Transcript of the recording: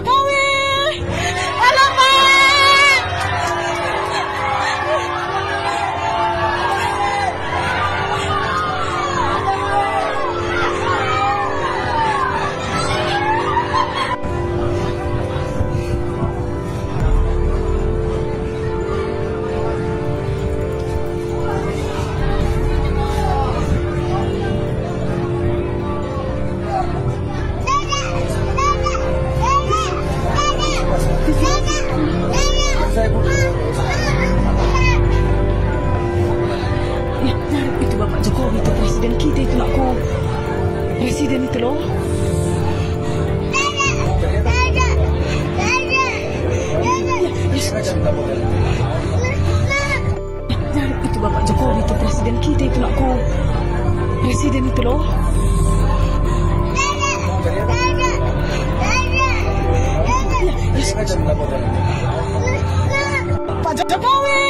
Jokowi, alamak! Presiden itu loh. Itu Bapak Jokowi, itu presiden kita itu nak ko. Presiden itu loh. Pak Jokowi.